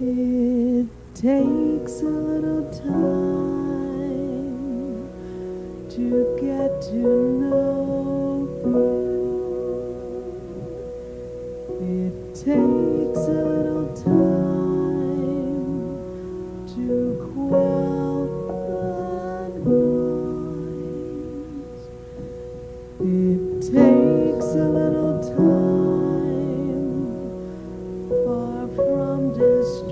It takes a little time to get to know you. It takes a little time to quell the noise. It takes a little time far from distress.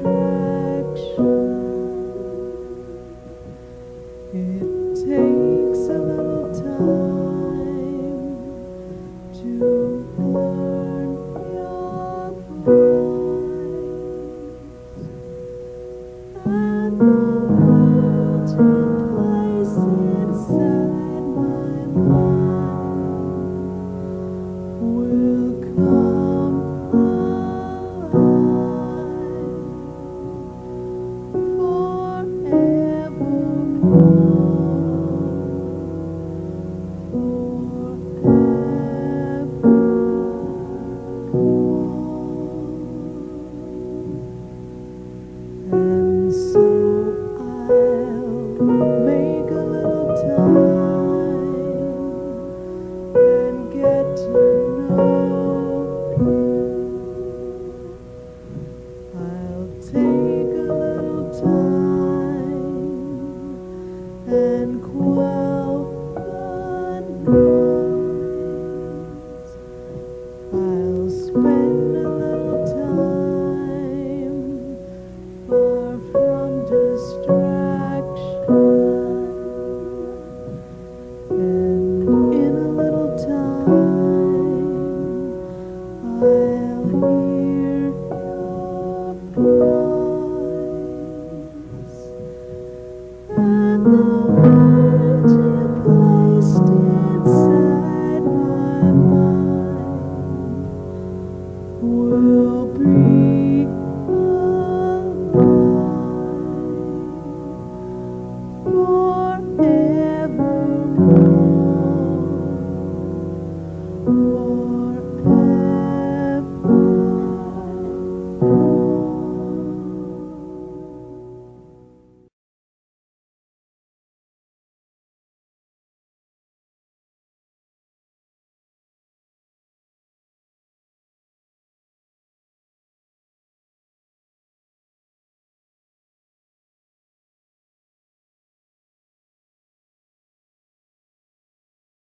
Forevermore.